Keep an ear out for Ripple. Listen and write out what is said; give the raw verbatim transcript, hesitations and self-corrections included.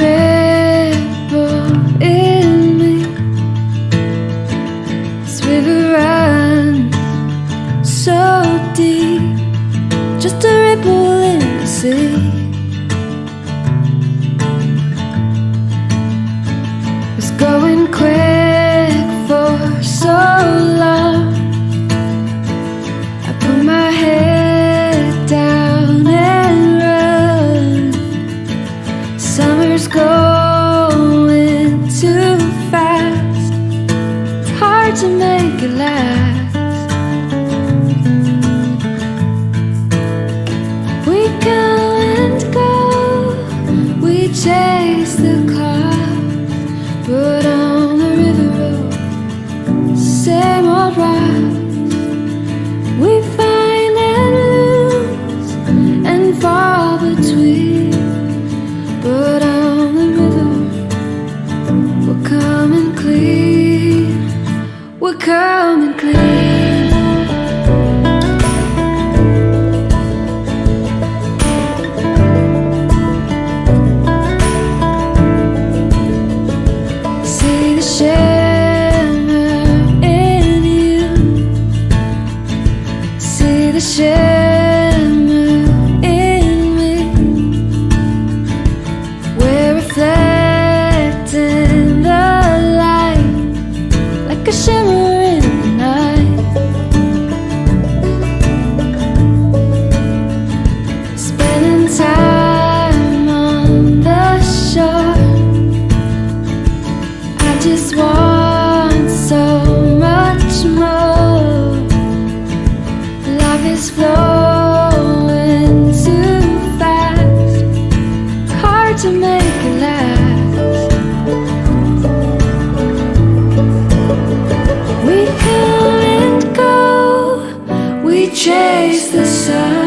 ripple in me. This river runs so deep, just a ripple in the sea. Was going quick for so long. I put my head down and run. Summer's going too fast, it's hard to make it last. Chase the clouds, but on the river road, same old routes. We find and lose and fall between, but on the river, we're coming clean. We're coming clean. Shimmer in you, see the shimmer in me. We're reflecting the light like a shimmer in the night. Spending time on the shore, just want so much more. Life is flowing too fast, hard to make it last. We come and go, we chase the sun.